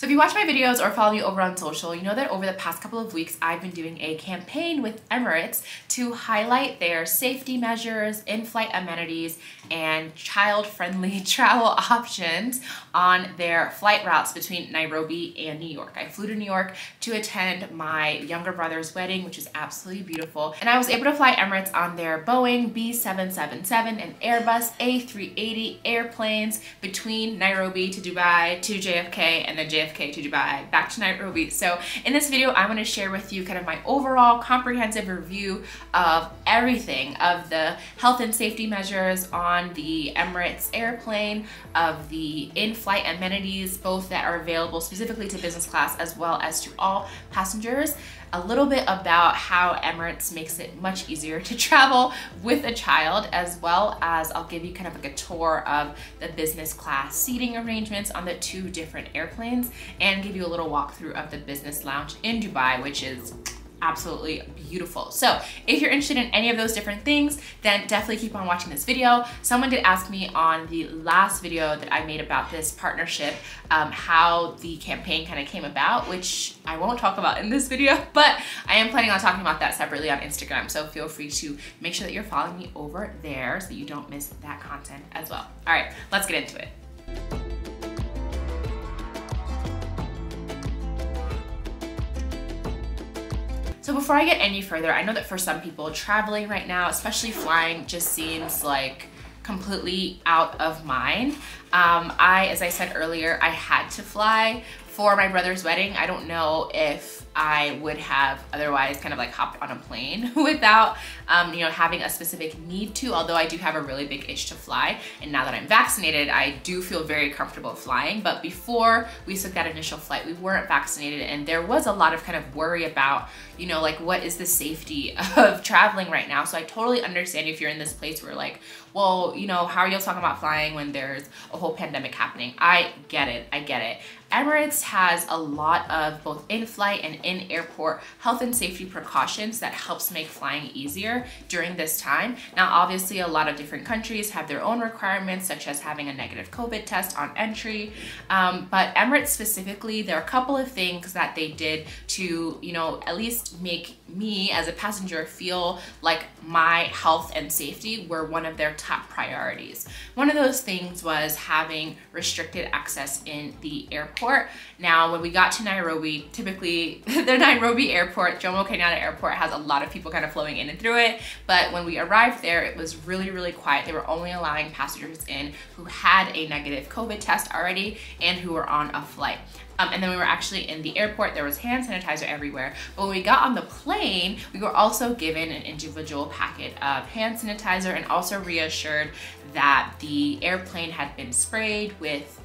So if you watch my videos or follow me over on social, you know that over the past couple of weeks, I've been doing a campaign with Emirates to highlight their safety measures, in-flight amenities, and child-friendly travel options on their flight routes between Nairobi and New York. I flew to New York to attend my younger brother's wedding, which is absolutely beautiful. And I was able to fly Emirates on their Boeing B777 and Airbus A380 airplanes between Nairobi to Dubai to JFK, and then JFK to Dubai, back to Nairobi. So in this video, I want to share with you kind of my overall comprehensive review of everything, of the health and safety measures on the Emirates airplane, of the in-flight amenities, both that are available specifically to business class as well as to all passengers, a little bit about how Emirates makes it much easier to travel with a child, as well as I'll give you kind of like a tour of the business class seating arrangements on the two different airplanes and give you a little walkthrough of the business lounge in Dubai, which is absolutely beautiful. So if you're interested in any of those different things, then definitely keep on watching this video. Someone did ask me on the last video that I made about this partnership, how the campaign kind of came about, which I won't talk about in this video, but I am planning on talking about that separately on Instagram. So feel free to make sure that you're following me over there so that you don't miss that content as well. All right, let's get into it. So before I get any further, I know that for some people traveling right now, especially flying, just seems like completely out of mind. As I said earlier, I had to fly for my brother's wedding. I don't know if I would have otherwise kind of like hopped on a plane without, you know, having a specific need to, although I do have a really big itch to fly. And now that I'm vaccinated, I do feel very comfortable flying. But before we took that initial flight, we weren't vaccinated. And there was a lot of kind of worry about, you know, like what is the safety of traveling right now? So I totally understand if you're in this place where like, well, you know, how are y'all talking about flying when there's a whole pandemic happening? I get it, I get it. Emirates has a lot of both in-flight and in-airport health and safety precautions that helps make flying easier during this time. Now, obviously, a lot of different countries have their own requirements, such as having a negative COVID test on entry. But Emirates specifically, there are a couple of things that they did to, you know, at least make me as a passenger feel like my health and safety were one of their top priorities. One of those things was having restricted access in the airport. Now, when we got to Nairobi, typically the Nairobi airport, Jomo Kenyatta Airport, has a lot of people kind of flowing in and through it. But when we arrived there, it was really, really quiet. They were only allowing passengers in who had a negative COVID test already and who were on a flight. And then we were actually in the airport, there was hand sanitizer everywhere. But when we got on the plane, we were also given an individual packet of hand sanitizer and also reassured that the airplane had been sprayed with,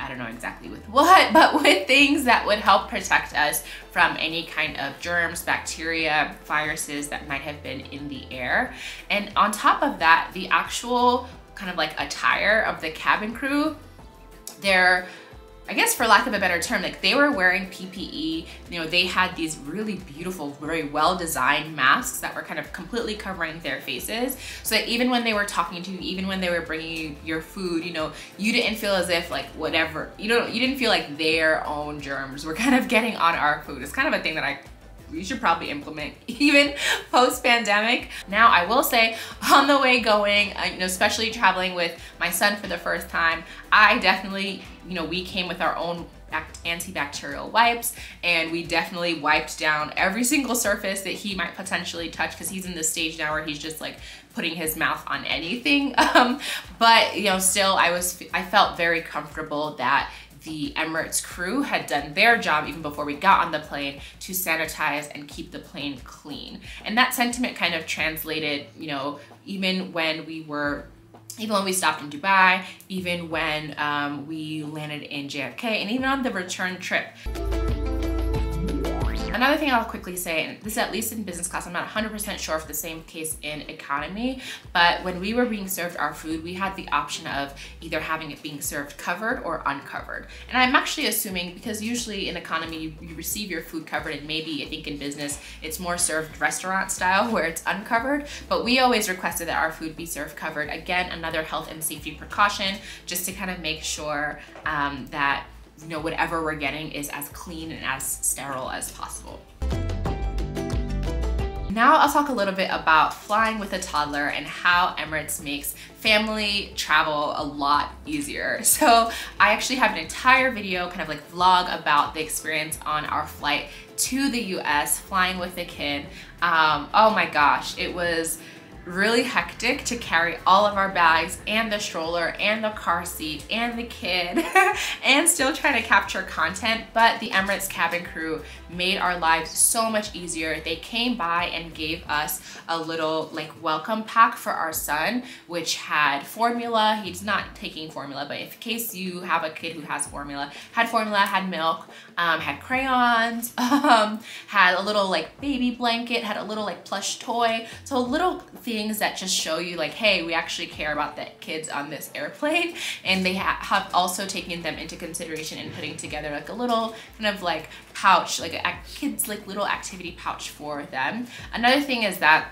I don't know exactly with what, but with things that would help protect us from any kind of germs, bacteria, viruses that might have been in the air. And on top of that, the actual kind of like attire of the cabin crew, they're, I guess for lack of a better term, like they were wearing PPE, you know, they had these really beautiful, very well-designed masks that were kind of completely covering their faces. So that even when they were talking to you, even when they were bringing you your food, you know, you didn't feel as if like whatever, you know, you didn't feel like their own germs were kind of getting on our food. It's kind of a thing that we should probably implement even post-pandemic. Now, I will say, on the way going, you know, especially traveling with my son for the first time, I definitely, you know, we came with our own antibacterial wipes, and we definitely wiped down every single surface that he might potentially touch, because he's in this stage now where he's just like putting his mouth on anything. But you know, still, I felt very comfortable that the Emirates crew had done their job even before we got on the plane to sanitize and keep the plane clean. And that sentiment kind of translated, you know, even when we stopped in Dubai, even when we landed in JFK, and even on the return trip. Another thing I'll quickly say, and this is at least in business class, I'm not 100% sure if the same case in economy, but when we were being served our food, we had the option of either having it being served covered or uncovered. And I'm actually assuming, because usually in economy, you receive your food covered, and maybe I think in business, it's more served restaurant style where it's uncovered, but we always requested that our food be served covered. Again, another health and safety precaution, just to kind of make sure that you know, whatever we're getting is as clean and as sterile as possible. Now I'll talk a little bit about flying with a toddler and how Emirates makes family travel a lot easier. So I actually have an entire video, kind of like vlog, about the experience on our flight to the US flying with a kid. Oh my gosh, it was really hectic to carry all of our bags and the stroller and the car seat and the kid and still trying to capture content, but the Emirates cabin crew made our lives so much easier. They came by and gave us a little like welcome pack for our son, which had formula. He's not taking formula, but in case you have a kid who has formula, had milk, had crayons, had a little like baby blanket, had a little like plush toy. So a little things that just show you like, hey, we actually care about the kids on this airplane. And they have also taken them into consideration in putting together like a little kind of like pouch, like a kid's like little activity pouch for them. Another thing is that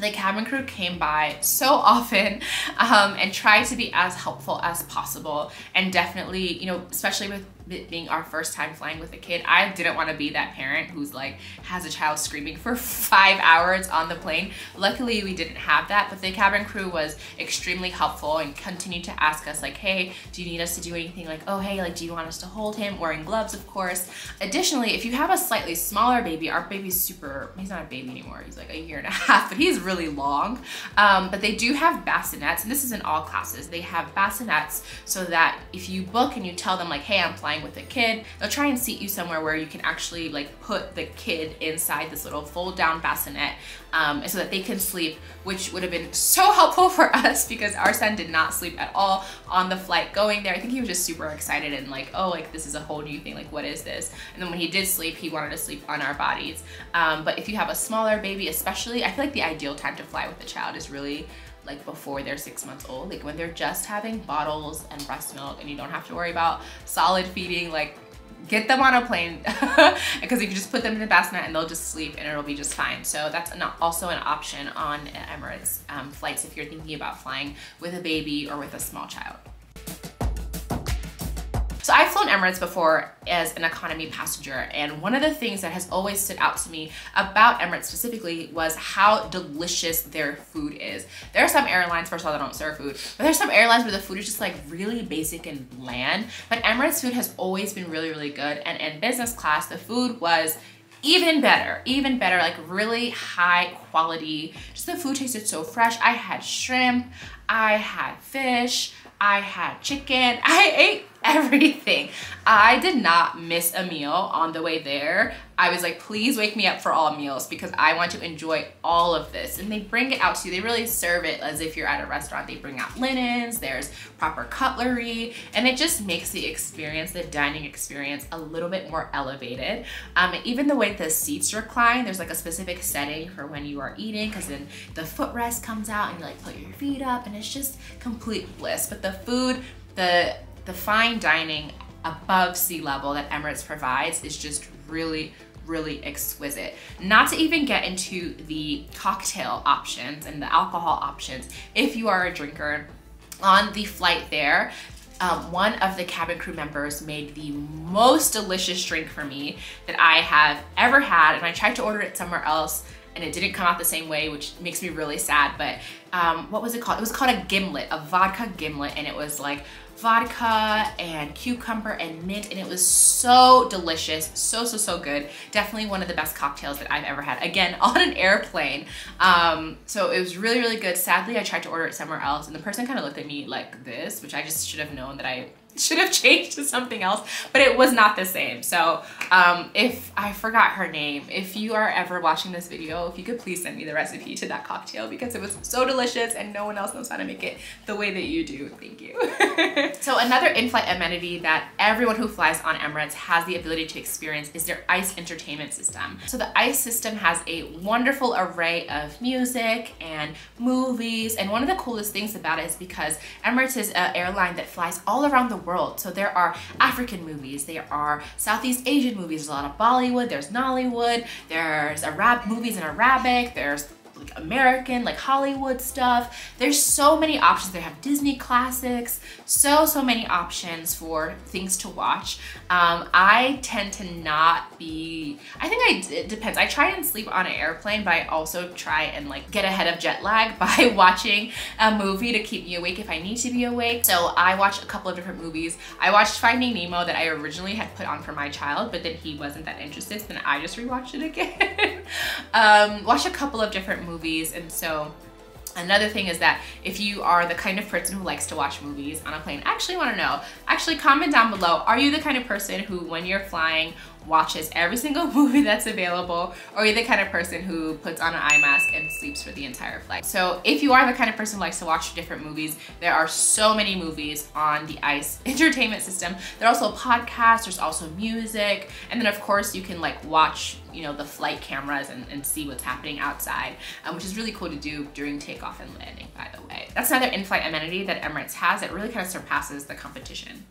the cabin crew came by so often and tried to be as helpful as possible. And definitely, you know, especially with it being our first time flying with a kid, I didn't want to be that parent who's like has a child screaming for 5 hours on the plane. Luckily we didn't have that, but the cabin crew was extremely helpful and continued to ask us like, hey, do you need us to do anything? Like, oh, hey, like, do you want us to hold him? Wearing gloves, of course. Additionally, if you have a slightly smaller baby, our baby's super, he's not a baby anymore, he's like a year and a half, but he's really long. But they do have bassinets, and this is in all classes. They have bassinets so that if you book and you tell them like, hey, I'm flying with a kid, they'll try and seat you somewhere where you can actually like put the kid inside this little fold down bassinet so that they can sleep, which would have been so helpful for us because our son did not sleep at all on the flight going there. I think he was just super excited and like, oh, like this is a whole new thing, like what is this? And then when he did sleep, he wanted to sleep on our bodies. But if you have a smaller baby, especially, I feel like the ideal time to fly with a child is really like before they're 6 months old, like when they're just having bottles and breast milk and you don't have to worry about solid feeding. Like, get them on a plane because you can just put them in the bassinet and they'll just sleep and it'll be just fine. So that's also an option on Emirates flights if you're thinking about flying with a baby or with a small child. So I've flown Emirates before as an economy passenger, and one of the things that has always stood out to me about Emirates specifically was how delicious their food is. There are some airlines, first of all, that don't serve food, but there's some airlines where the food is just like really basic and bland, but Emirates food has always been really, really good, and in business class, the food was even better, like really high quality. Just the food tasted so fresh. I had shrimp, I had fish, I had chicken, I ate everything. I did not miss a meal on the way there. I was like, please wake me up for all meals because I want to enjoy all of this. And they bring it out to you. They really serve it as if you're at a restaurant. They bring out linens, there's proper cutlery, and it just makes the experience, the dining experience, a little bit more elevated. Even the way the seats recline, there's like a specific setting for when you are eating because then the footrest comes out and you like put your feet up, and it's just complete bliss. But the food, the fine dining above sea level that Emirates provides is just really, really exquisite. Not to even get into the cocktail options and the alcohol options. If you are a drinker, on the flight there, one of the cabin crew members made the most delicious drink for me that I have ever had, and I tried to order it somewhere else and it didn't come out the same way, which makes me really sad. But what was it called? It was called a gimlet, a vodka gimlet, and it was like vodka and cucumber and mint, and it was so delicious, so good. Definitely one of the best cocktails that I've ever had, again, on an airplane. So it was really, really good. Sadly, I tried to order it somewhere else and the person kind of looked at me like this, which I just should have known that I should have changed to something else, but it was not the same. So if I forgot her name, if you are ever watching this video, if you could please send me the recipe to that cocktail because it was so delicious and no one else knows how to make it the way that you do. Thank you. So another in-flight amenity that everyone who flies on Emirates has the ability to experience is their ICE entertainment system. So the ICE system has a wonderful array of music and movies, and one of the coolest things about it is because Emirates is an airline that flies all around the world. So there are African movies, there are Southeast Asian movies, there's a lot of Bollywood, there's Nollywood, there's Arab movies in Arabic, there's like American, like Hollywood stuff. There's so many options. They have Disney classics, so many options for things to watch. I tend to not be, it depends. I try and sleep on an airplane, but I also try and like get ahead of jet lag by watching a movie to keep me awake if I need to be awake. So I watch a couple of different movies. I watched Finding Nemo that I originally had put on for my child, but then he wasn't that interested, so then I just rewatched it again. Watch a couple of different movies. And so another thing is that if you are the kind of person who likes to watch movies on a plane, I actually want to know, comment down below, are you the kind of person who, when you're flying, watches every single movie that's available, or you're the kind of person who puts on an eye mask and sleeps for the entire flight? So if you are the kind of person who likes to watch different movies, there are so many movies on the ICE entertainment system. There are also podcasts, there's also music, and then of course you can like watch, you know, the flight cameras and see what's happening outside, which is really cool to do during takeoff and landing, by the way. That's another in-flight amenity that Emirates has that really kind of surpasses the competition.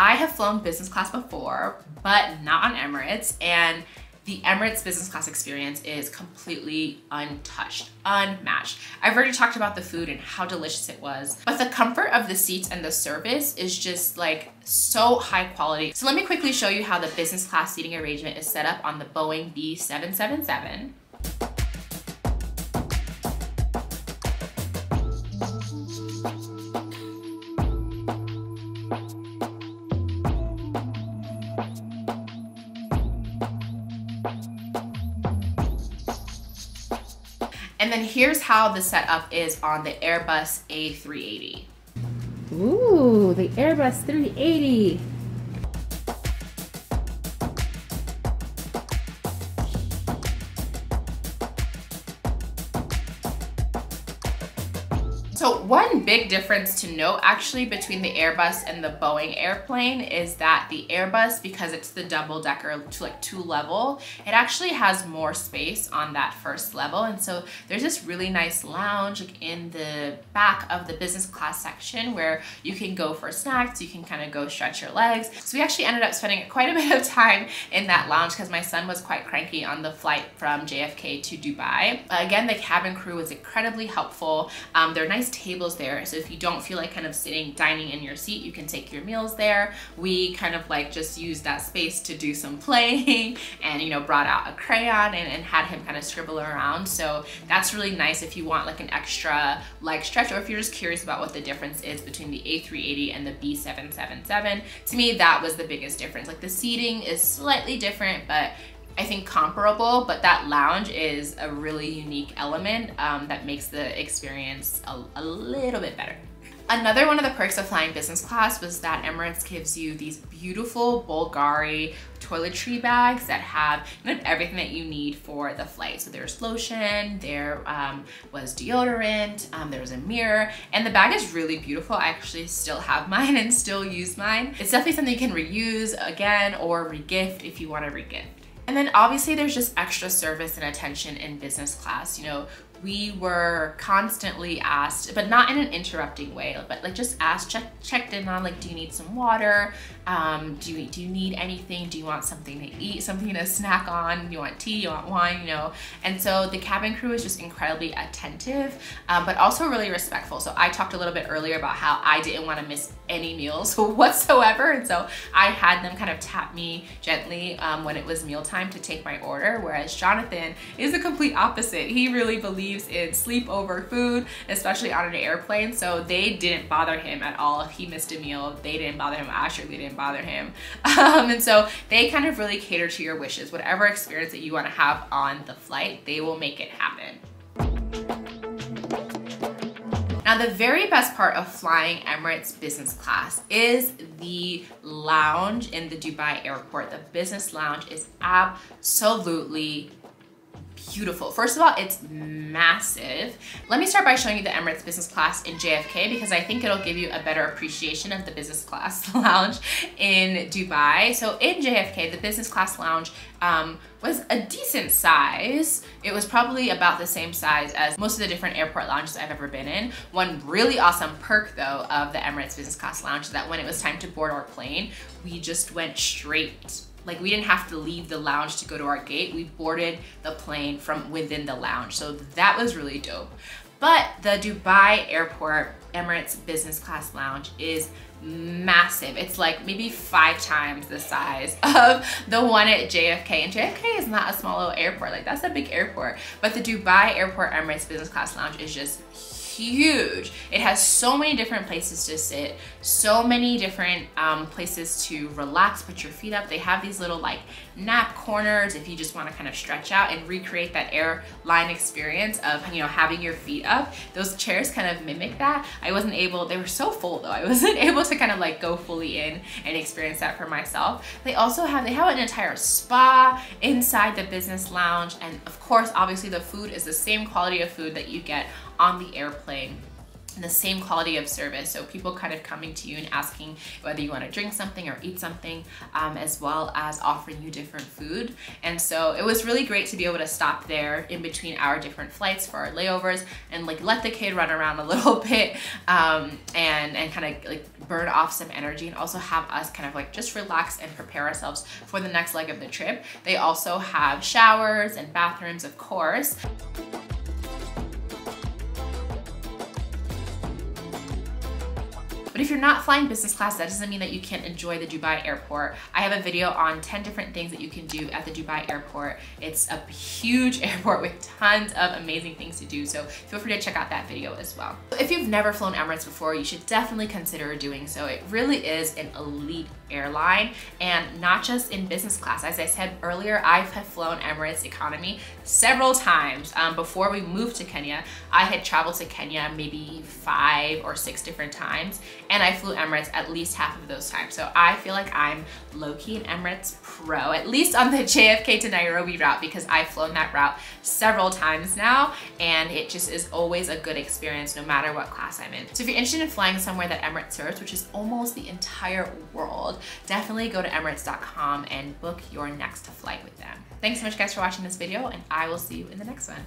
I have flown business class before, but not on Emirates, and the Emirates business class experience is completely untouched, unmatched. I've already talked about the food and how delicious it was, but the comfort of the seats and the service is just like so high quality. So let me quickly show you how the business class seating arrangement is set up on the Boeing B777. And then here's how the setup is on the Airbus A380. Ooh, the Airbus 380. So one big difference to note actually between the Airbus and the Boeing airplane is that the Airbus, because it's the double decker to like two level, it actually has more space on that first level. And so there's this really nice lounge like in the back of the business class section where you can go for snacks, you can kind of go stretch your legs. So we actually ended up spending quite a bit of time in that lounge because my son was quite cranky on the flight from JFK to Dubai. Again, the cabin crew was incredibly helpful. They're nice tables there, so if you don't feel like kind of sitting dining in your seat, you can take your meals there. We kind of like just used that space to do some playing and, you know, brought out a crayon and had him kind of scribble around. So that's really nice if you want like an extra leg stretch, or if you're just curious about what the difference is between the A380 and the B777. To me, that was the biggest difference. Like the seating is slightly different, but I think comparable, but that lounge is a really unique element that makes the experience a little bit better. Another one of the perks of flying business class was that Emirates gives you these beautiful Bulgari toiletry bags that have kind of everything that you need for the flight. So there's lotion, there was deodorant, there was a mirror, and the bag is really beautiful. I actually still have mine and still use mine. It's definitely something you can reuse again or regift if you want to regift. And then obviously there's just extra service and attention in business class. You know, we were constantly asked, but not in an interrupting way, but like just asked, checked in on like, do you need some water? Do you need anything? Do you want something to eat, something to snack on? You want tea, you want wine, you know? And so the cabin crew is just incredibly attentive, but also really respectful. So I talked a little bit earlier about how I didn't want to miss any meals whatsoever. And so I had them kind of tap me gently when it was mealtime to take my order, whereas Jonathan is the complete opposite. He really believes in sleep over food, especially on an airplane. So they didn't bother him at all. If he missed a meal, they didn't bother him. I surely didn't bother him. And so they kind of really cater to your wishes. Whatever experience that you want to have on the flight, they will make it happen. Now, the very best part of flying Emirates business class is the lounge in the Dubai airport. The business lounge is absolutely beautiful. First of all, it's massive. Let me start by showing you the Emirates business class in JFK because I think it'll give you a better appreciation of the business class lounge in Dubai. So in JFK, the business class lounge was a decent size. It was probably about the same size as most of the different airport lounges I've ever been in. One really awesome perk though of the Emirates business class lounge is that when it was time to board our plane, we just went straight Like, we didn't have to leave the lounge to go to our gate. We boarded the plane from within the lounge. So that was really dope. But the Dubai Airport Emirates Business Class Lounge is massive. It's like maybe 5 times the size of the one at JFK. And JFK is not a small little airport. Like, that's a big airport. But the Dubai Airport Emirates Business Class Lounge is just huge. It has so many different places to sit, so many different places to relax, put your feet up. They have these little like nap corners if you just want to kind of stretch out and recreate that airline experience of, you know, having your feet up. Those chairs kind of mimic that. I wasn't able, they were so full though, I wasn't able to kind of like go fully in and experience that for myself. They also have, they have an entire spa inside the business lounge, and of course obviously the food is the same quality of food that you get on the airplane, the same quality of service. So people kind of coming to you and asking whether you want to drink something or eat something, as well as offering you different food. And so it was really great to be able to stop there in between our different flights for our layovers and like let the kid run around a little bit and kind of like burn off some energy, and also have us kind of like just relax and prepare ourselves for the next leg of the trip. They also have showers and bathrooms, of course. But if you're not flying business class, that doesn't mean that you can't enjoy the Dubai airport. I have a video on 10 different things that you can do at the Dubai airport. It's a huge airport with tons of amazing things to do, so feel free to check out that video as well. If you've never flown Emirates before, you should definitely consider doing so. It really is an elite airline, and not just in business class. As I said earlier, I have flown Emirates economy several times. Before we moved to Kenya, I had traveled to Kenya maybe 5 or 6 different times, and I flew Emirates at least half of those times. So I feel like I'm low-key an Emirates pro, at least on the JFK to Nairobi route, because I've flown that route several times now, and it just is always a good experience no matter what class I'm in. So if you're interested in flying somewhere that Emirates serves, which is almost the entire world, definitely go to emirates.com and book your next flight with them. Thanks so much guys for watching this video, and I will see you in the next one.